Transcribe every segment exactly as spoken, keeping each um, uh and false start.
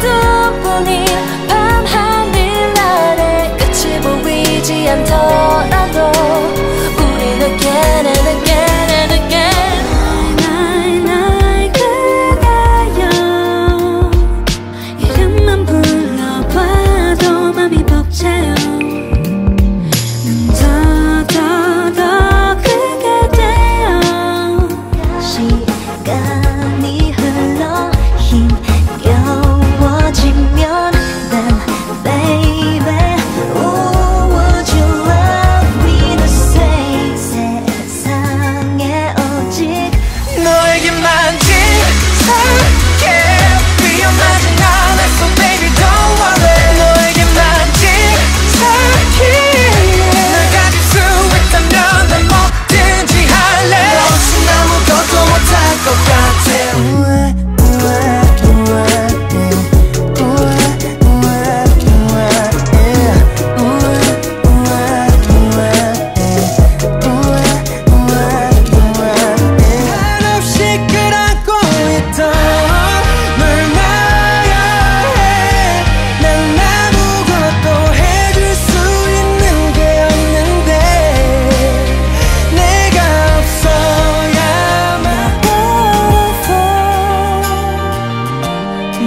어둠 뿐인 밤 하늘 아래 끝이 보이지 않더라도 우린 again and again and again. 나이 나이 나이 그대여, 이름만 불러봐도 맘이 벅차요.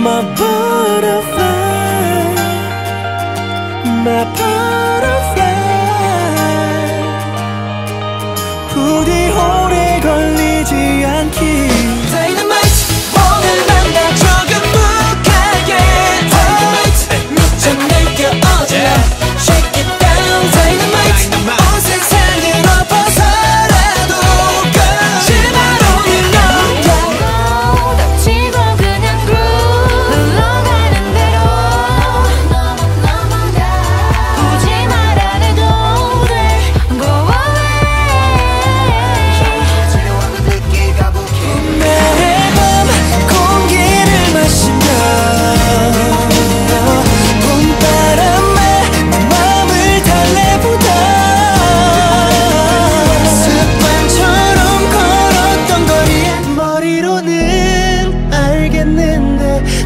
My butterfly, my butterfly, 부디 오래 걸리지 않길. Dynamite, 오늘 밤 나 조금묵하게. Dynamite, 묻혀 날겨오자. Shake it down. Dynamite, 온 세상으로 벗어나도 거짓말 없는 너. 닥치고 그냥 groove.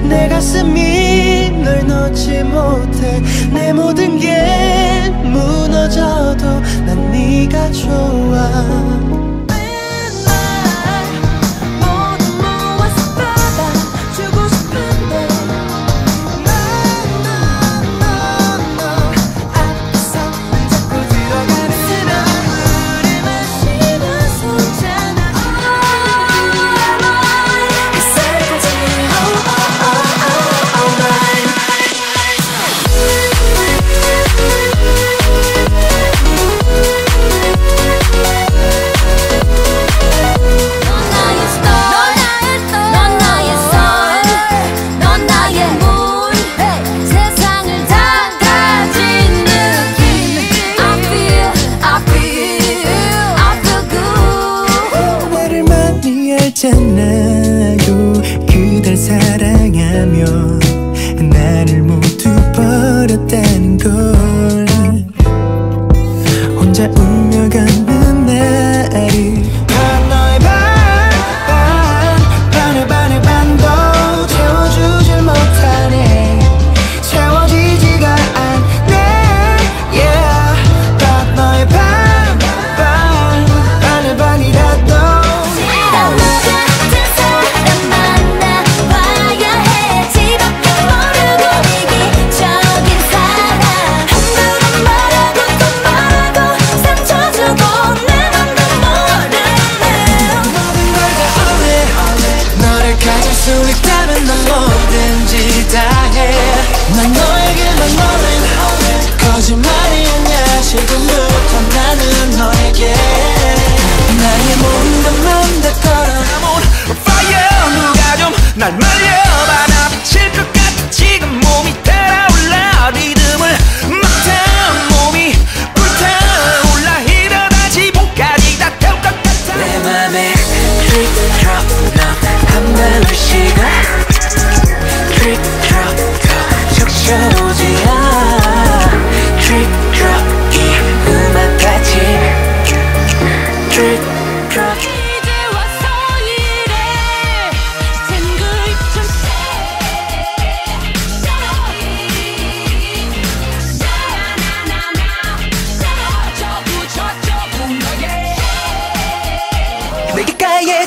내 가슴이 널 놓지 못해. 내 모든 게 무너져도 난 네가 좋아. 나도 그댈 사랑하며 나를 모두 버렸다는 걸. 혼자 울며 가는 나를 반 너의 반 반의 반의 반도 채워주질 못하네. 채워지지가 않네. Yeah. 반 너의 반 반 반의 반이라도 사랑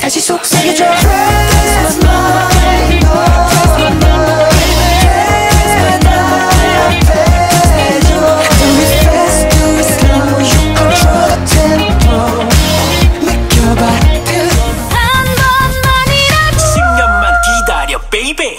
다시 속 새겨줘. Baby, baby.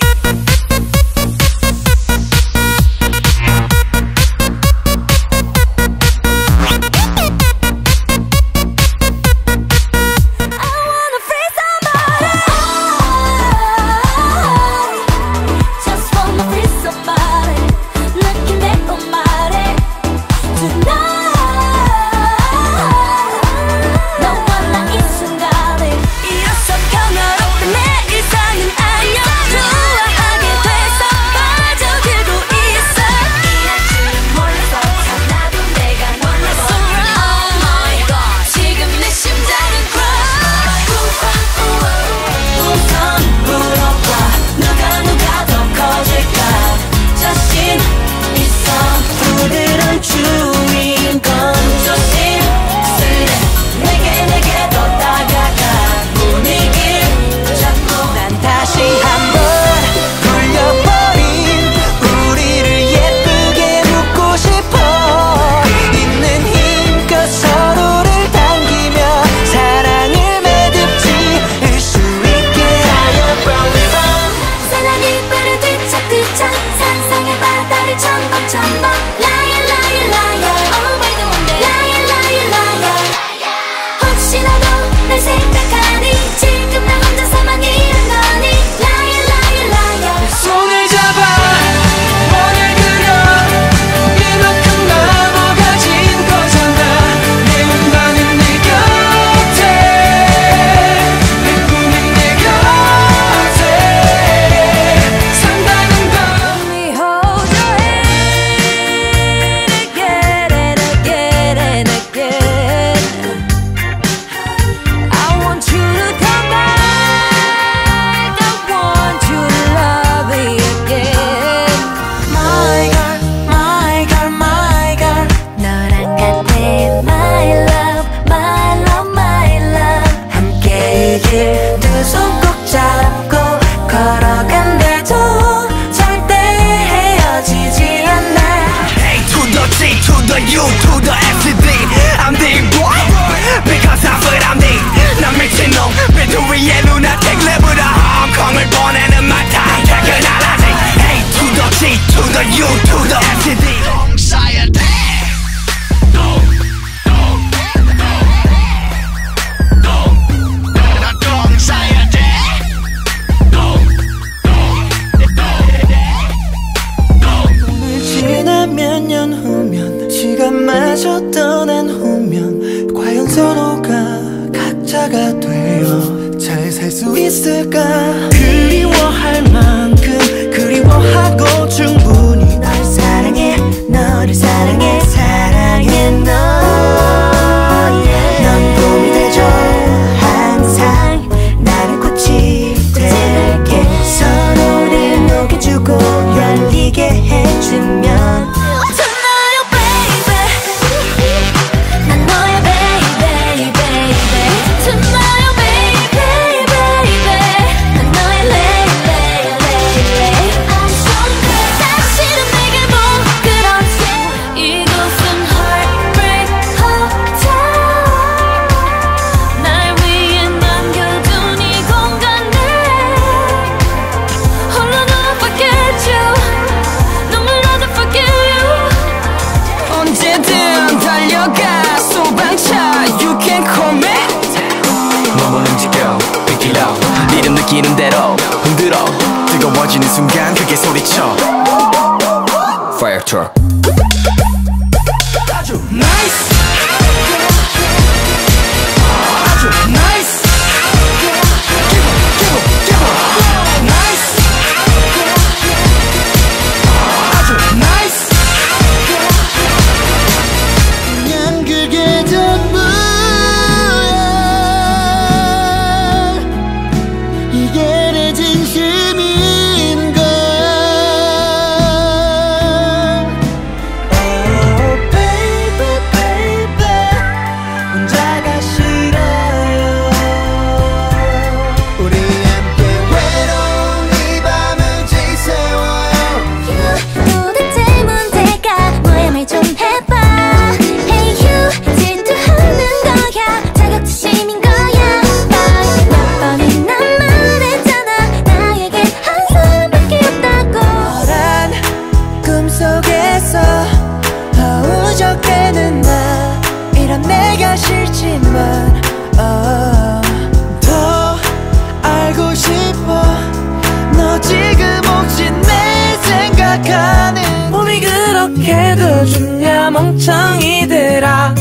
그렇게도 좋냐 멍청이들아.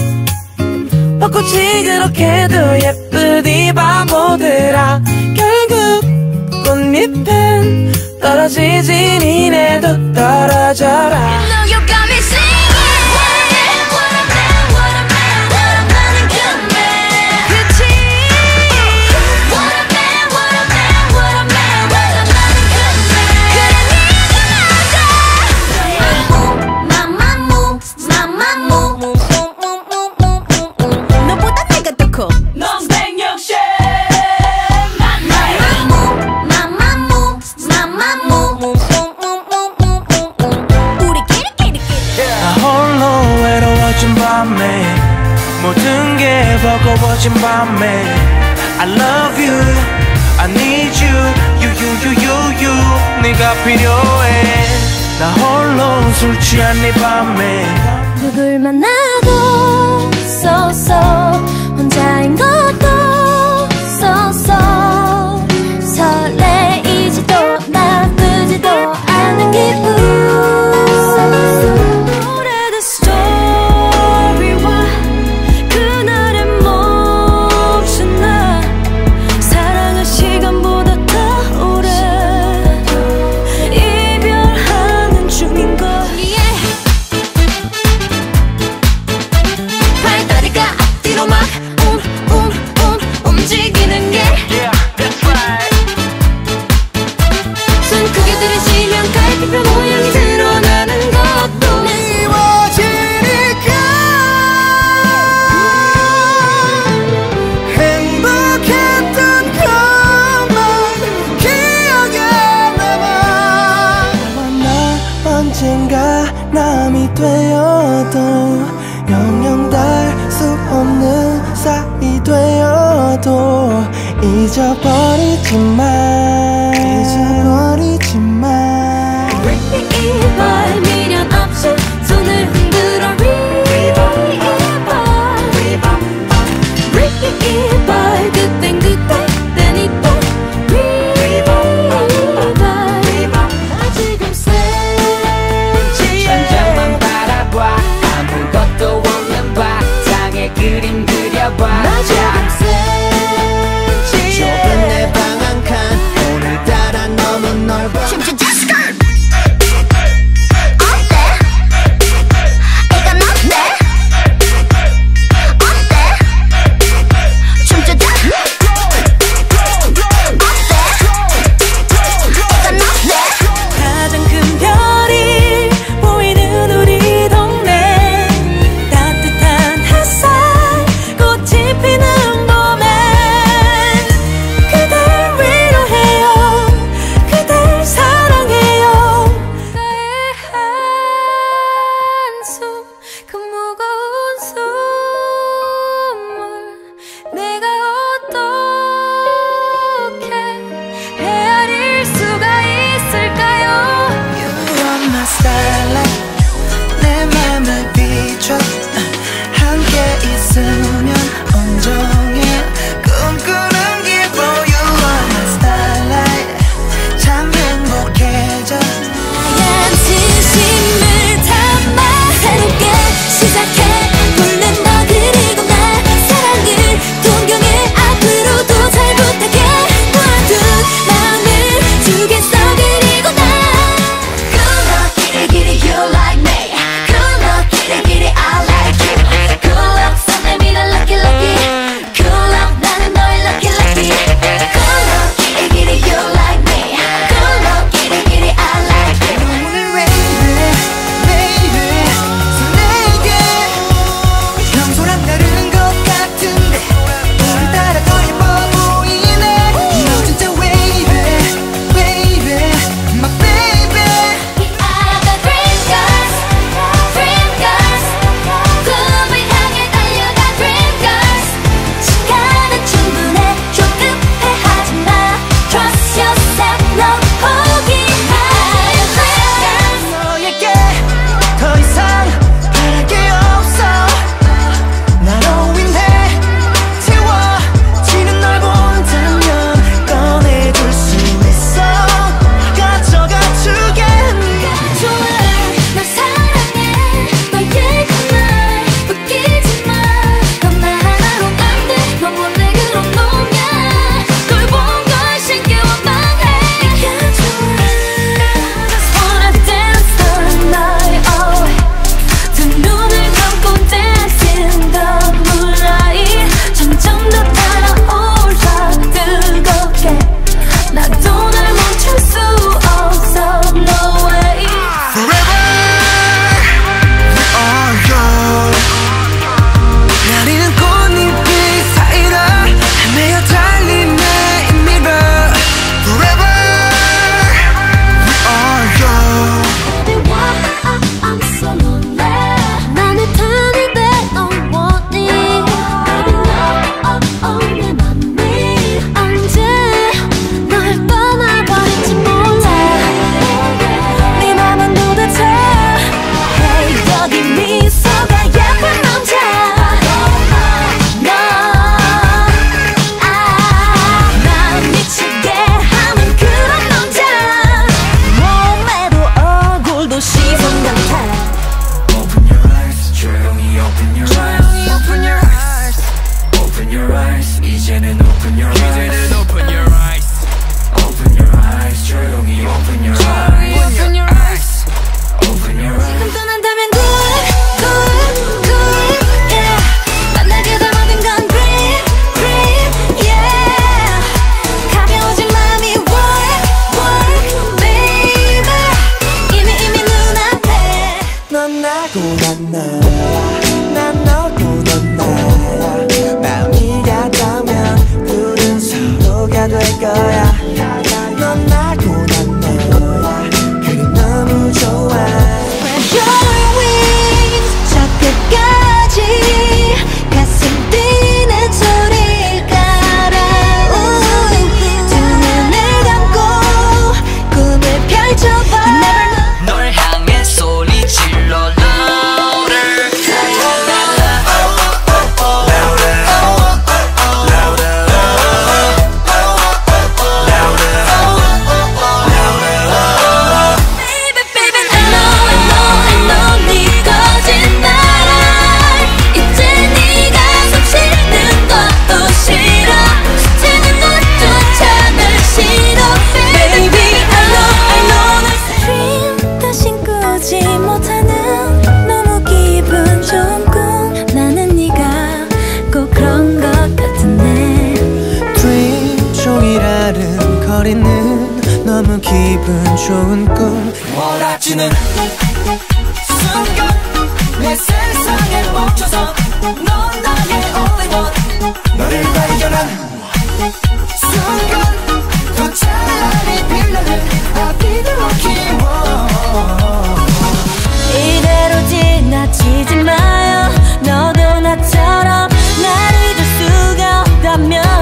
벚꽃이 그렇게도 예쁘디 바보들아. 결국 꽃잎은 떨어지지 니네도 떨어져라. You know you got me singing. 모든 게 버거워진 밤에 I love you, I need you, you you you you you 네가 필요해. 나 홀로 술 취한 이 밤에 누굴 만나도 so so 혼자인 것도 so so 설레이지도 나쁘지도 않은 기분. 잊어버리지 마, 잊어버리지 마. Bring me 이발 미련 없이 손을 흔들어 리본 이발 리본. Bring me 이발 그땐 그때 땐 이때 리본 이발. 지금 새지 천장만 바라봐 아무것도 없는 바탕에 그림 그려봐. 나 지금 새 좁은 내 방 한 칸 오늘따라 너무 넓어. 몰아치는 순간 내 세상에 멈춰서 넌 나의 only one 너를 발견한 순간 더 차라리 빌려는 I'll be the lucky one 이대로 지나치지 마요 너도 나처럼 날 잊을 수가 없다면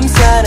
I'm sorry.